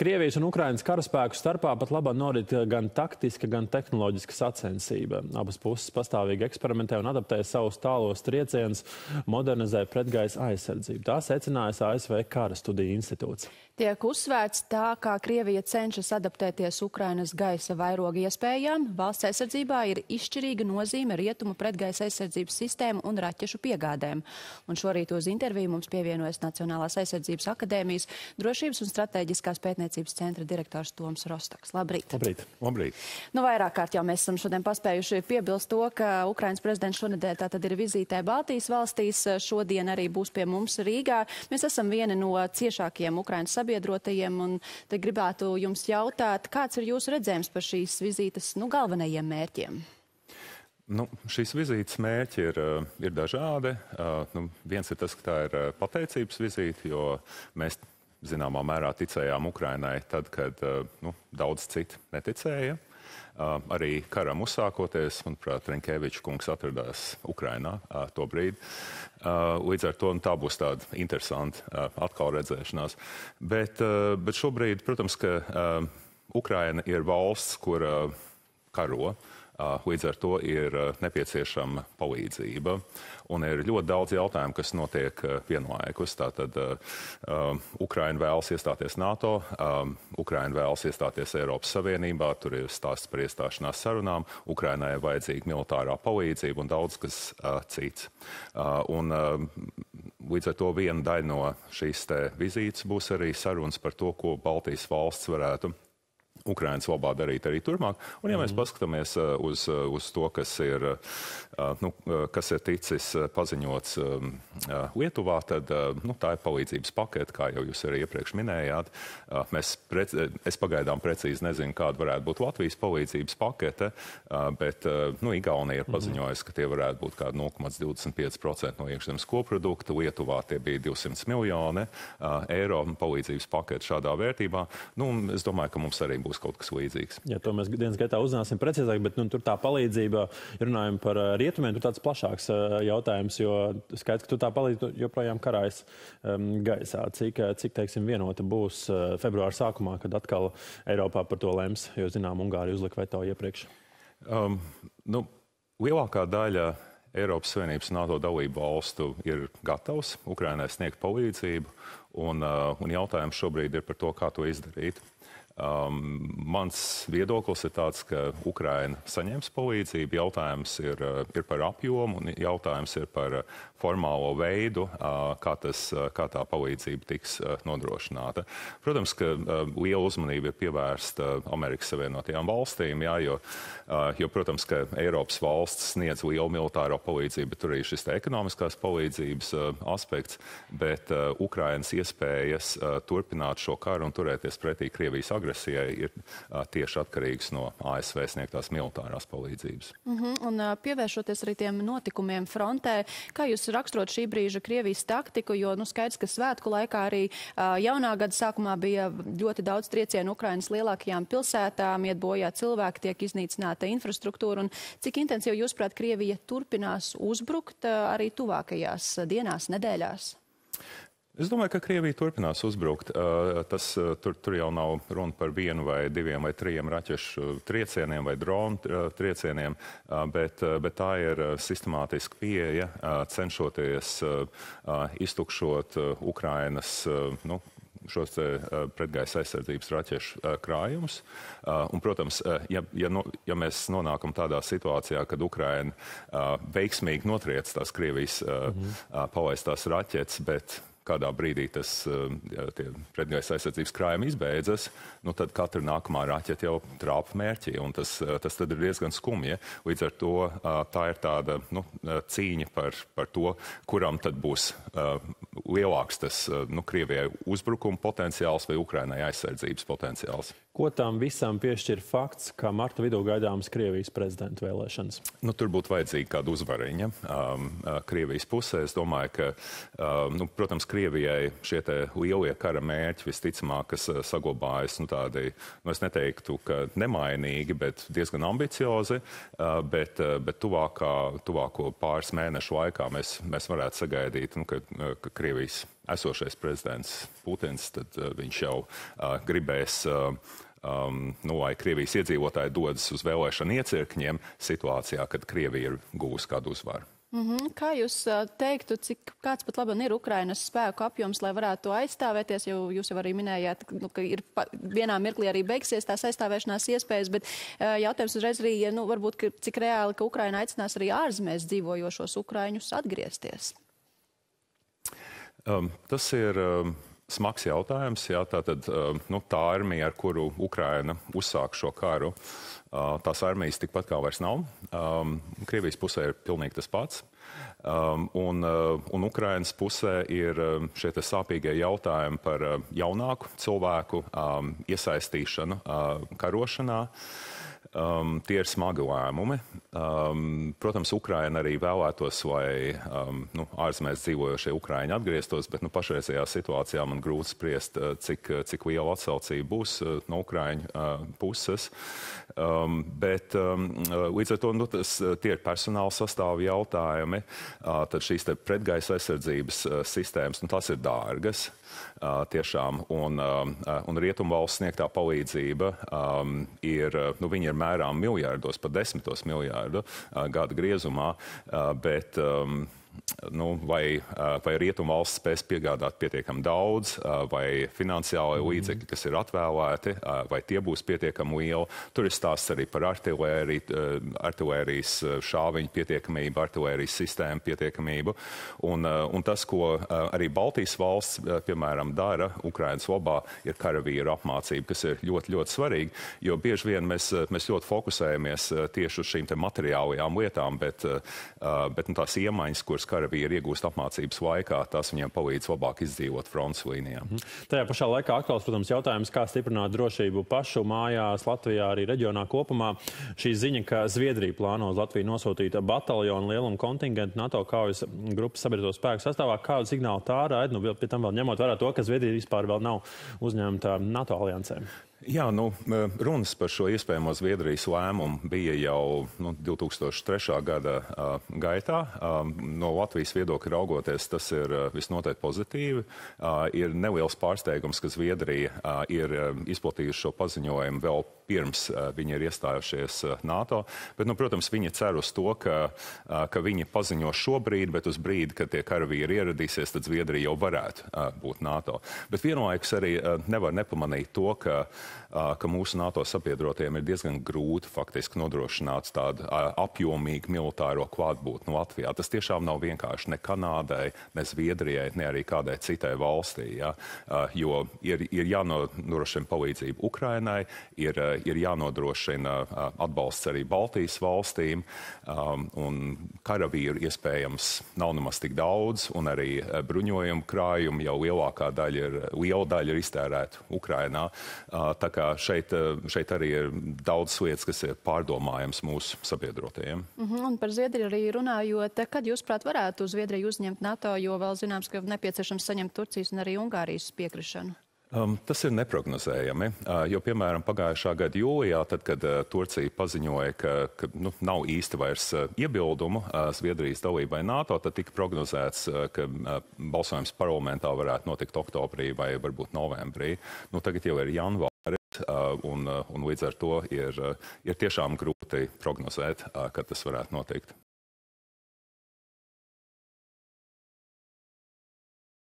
Krievijas un Ukrainas karaspēku starpā pat labā norit gan taktiska, gan tehnoloģiska sacensība. Abas puses pastāvīgi eksperimentē un adaptē savus tālos triecienus, modernizē pretgaisa aizsardzību. Tā secinājas ASV Kara studiju institūts. Tiek uzsvērts tā, kā Krievija cenšas adaptēties Ukrainas gaisa vairoga iespējām. Valsts aizsardzībā ir izšķirīga nozīme rietumu pretgaisa aizsardzības sistēmu un raķešu piegādēm. Un šorīt uz interviju mums pievienojas Nacionālās aizsardzības akadēmijas Drošības un stratēģiskās pētniecības centra direktors Toms Rostoks. Labrīt! Labrīt! Labrīt. Nu, vairāk kārt jau mēs esam šodien paspējuši piebilst to, ka Ukrainas prezidents šonedēļ tātad ir vizītē Baltijas valstīs, šodien arī būs pie mums Rīgā. Mēs esam vieni no ciešākajiem Ukrainas sabiedrotajiem, un te gribētu jums jautāt, kāds ir jūsu redzējums par šīs vizītes galvenajiem mērķiem? Nu, šīs vizītes mērķi ir dažādi. Viens ir tas, ka tā ir pateicības vizīte, jo mēs zināmā mērā ticējām Ukrainai tad, kad daudz citi neticēja. Arī karam uzsākoties, manuprāt, Rinkevičs kungs atradās Ukrainā to brīdi. Līdz ar to tā būs tāda interesanta atkal redzēšanās. Bet šobrīd, protams, ka Ukraina ir valsts, kur karo. Līdz ar to ir nepieciešama palīdzība. Un ir ļoti daudz jautājumu, kas notiek vienlaikus. Tātad Ukraina vēlas iestāties NATO, Ukraina vēlas iestāties Eiropas Savienībā, tur ir stāsts par iestāšanās sarunām, Ukrainai ir vajadzīga militārā palīdzība un daudz kas cits. Līdz ar to viena daļa no šīs vizītes būs arī sarunas par to, ko Baltijas valsts varētu Ukrainas labā darīt arī turpmāk. Un ja mēs paskatāmies uz to, kas ir ticis paziņots Lietuvā, tad tā ir palīdzības pakete, kā jau jūs arī iepriekš minējāt. Es pagaidām precīzi nezinu, kāda varētu būt Latvijas palīdzības pakete, bet Igaunija ir paziņojusi, ka tie varētu būt kādi 0,25% no iekšzemes koprodukta. Lietuvā tie bija 200 miljoni eiro palīdzības pakete šādā vērtībā. Es domāju, ka mums arī būs kaut kas līdzīgs. Jā, to mēs dienas gaitā uzzināsim precīzāk, bet tur tā palīdzība, runājam par rietumiem, tur tāds plašāks jautājums, jo skaidrs, ka tur tā palīdzība joprojām karājas gaisā. Cik, teiksim, vienota būs februāra sākumā, kad atkal Eiropā par to lems, jo, zinām, Ungārija uzlika veto iepriekš? Lielākā daļa Eiropas Savienības NATO dalību valstu ir gatavs Ukrainai sniegt palīdzību, un jautājums šobrīd ir par to, kā to izdarīt. Mans viedoklis ir tāds, ka Ukraina saņems palīdzību, jautājums ir par apjomu un jautājums ir par formālo veidu, kā tā palīdzība tiks nodrošināta. Protams, ka liela uzmanība ir pievērsta Amerikas Savienotajām valstīm, jo, protams, ka Eiropas valsts sniedz lielu militāro palīdzību, bet tur ir šis ekonomiskās palīdzības aspekts, bet Ukrainas iespējas turpināt šo karu un turēties pretī Krievijas agresijai ir tieši atkarīgs no ASV sniegtās militārās palīdzības. Un pievēršoties arī tiem notikumiem frontē, kā jūs raksturot šī brīža Krievijas taktiku, jo, skaidrs, ka svētku laikā arī jaunā gada sākumā bija ļoti daudz triecienu Ukrainas lielākajām pilsētām, iet bojā cilvēki, tiek iznīcināta infrastruktūra, un cik intensīvi, jūsuprāt, Krievija turpinās uzbrukt arī tuvākajās dienās, nedēļās? Es domāju, ka Krievija turpinās uzbrukt. Tur jau nav runa par vienu vai diviem vai trijiem raķešu triecieniem vai dronu triecieniem, bet tā ir sistemātiska pieeja, cenšoties iztukšot Ukrainas šos pretgaisa aizsardzības raķešu krājumus. Protams, ja mēs nonākam tādā situācijā, kad Ukraina veiksmīgi notriec tās Krievijas palaistās raķetes, bet kādā brīdī tie pretgaisa aizsardzības krājumi izbeidzas, tad katra nākamā raķeta jau trāpa mērķī, un tas tad ir diezgan skumji. Līdz ar to tā ir tāda cīņa par to, kuram tad būs lielāks tas Krievijai uzbrukuma potenciāls vai Ukrainai aizsardzības potenciāls. Ko tam visam piešķir fakts, ka marta vidū gaidāmas Krievijas prezidenta vēlēšanas? Tur būtu vajadzīga kāda uzvariņa Krievijas pusē. Es domāju, ka, protams, Krievijai šie lielie kara mērķi visticamāk, kas saglabājas tādi, es neteiktu, ka nemainīgi, bet diezgan ambiciozi, bet tuvāko pāris mēnešu laikā mēs varētu sagaidīt, ka Krievijas esošais prezidents Putins, tad viņš jau gribēs, lai Krievijas iedzīvotāji dodas uz vēlēšanu iecirkņiem situācijā, kad Krievija ir guvusi kādu uzvaru. Kā jūs teiktu, kāds pat labi ir Ukrainas spēku apjoms, lai varētu to aizstāvēties? Jo jūs jau arī minējāt, ka ir vienā mirklī arī beigsies tās aizstāvēšanās iespējas, bet jautājums uzreiz arī, varbūt, cik reāli, ka Ukraina aicinās arī ārzemēs dzīvojošos ukraiņus atgriezties? Tas ir smags jautājums. Jā, tā armija, ar kuru Ukraina uzsāk šo karu, tās armijas tikpat kā vairs nav. Krievijas pusē ir pilnīgi tas pats. Un Ukrainas pusē ir šie sāpīgie jautājumi par jaunāku cilvēku iesaistīšanu karošanā. Tie ir smagi lēmumi. Protams, Ukraina arī vēlētos, lai ārzemēs dzīvojošie ukraiņi atgrieztos, bet pašreizajā situācijā man grūti spriest, cik liela atsaucība būs no ukraiņu puses. Līdz ar to tie ir personāla sastāvi jautājumi. Tad šīs pretgaisa aizsardzības sistēmas, tās ir dārgas tiešām, un Rietumvalsts sniegtā palīdzība ir mērām miljārdos, pat 10 miljārdu gada griezumā, bet vai Rietumvalsts spēs piegādāt pietiekami daudz, vai finansiālai līdzekļi, kas ir atvēlēti, vai tie būs pietiekami lieli. Tur ir stāsts arī par artilērijas šāviņu pietiekamību, artilērijas sistēmu pietiekamību. Un tas, ko arī Baltijas valsts, piemēram, dara Ukrainas labā, ir karavīru apmācība, kas ir ļoti, ļoti svarīga, jo bieži vien mēs ļoti fokusējamies tieši uz šīm materiālajām lietām, bet tās iemaņas, kuras karavīri iegūst apmācības laikā, tās viņiem palīdz labāk izdzīvot frontes līnijā. Tajā pašā laikā aktuāls, protams, jautājums, kā stiprināt drošību pašu mājās, Latvijā, arī reģionā kopumā. Šī ziņa, ka Zviedrija plāno uz Latviju nosūtīt bataljonu lielumu kontingentu NATO kaujas grupas sabiedroto spēku sastāvā, kādu signālu tā raid, pie tam vēl ņemot vērā to, ka Zviedrija vispār vēl nav uzņemta NATO aliansēm? Jā, runas par šo iespējamo Zviedrijas lēmumu bija jau 2003. gada gaitā. No Latvijas viedokļa raugoties, tas ir visnotaļ pozitīvi. Ir neliels pārsteigums, ka Zviedrija ir izplatījusi šo paziņojumu vēl pirms viņi ir iestājušies NATO. Bet, protams, viņi cer uz to, ka viņi paziņo šobrīd, bet uz brīdi, kad tie karavīri ieradīsies, tad Zviedrija jau varētu būt NATO. Bet vienlaikus arī nevar nepamanīt to, ka mūsu NATO sabiedrotiem ir diezgan grūti faktiski nodrošināt tādu apjomīgu militāro klātbūtni Latvijā. Tas tiešām nav vienkārši ne Kanādai, ne Zviedrijai, ne arī kādai citai valstī, ja? Jo ir jānodrošina palīdzību Ukrainai, ir jānodrošina atbalsts arī Baltijas valstīm, un karavīru iespējams nav nemaz tik daudz, un arī bruņojumu krājumu jau liela daļa ir iztērēta Ukrainā. Tā kā šeit arī ir daudz lietas, kas ir pārdomājams mūsu sabiedrotajiem. Un par Zviedriju arī runājot, kad jūs prāt varētu Zviedriju uzņemt NATO, jo vēl zināms, ka nepieciešams saņemt Turcijas un arī Ungārijas piekrišanu? Tas ir neprognozējami, jo, piemēram, pagājušā gada jūlijā, tad, kad Turcija paziņoja, ka nav īsti vairs iebildumu Zviedrijas dalībai NATO, tad tika prognozēts, ka balsojums parlamentā varētu notikt oktobrī vai varbūt novembrī. Tagad jau ir janvāris, un līdz ar to ir tiešām grūti prognozēt, kad tas varētu notikt.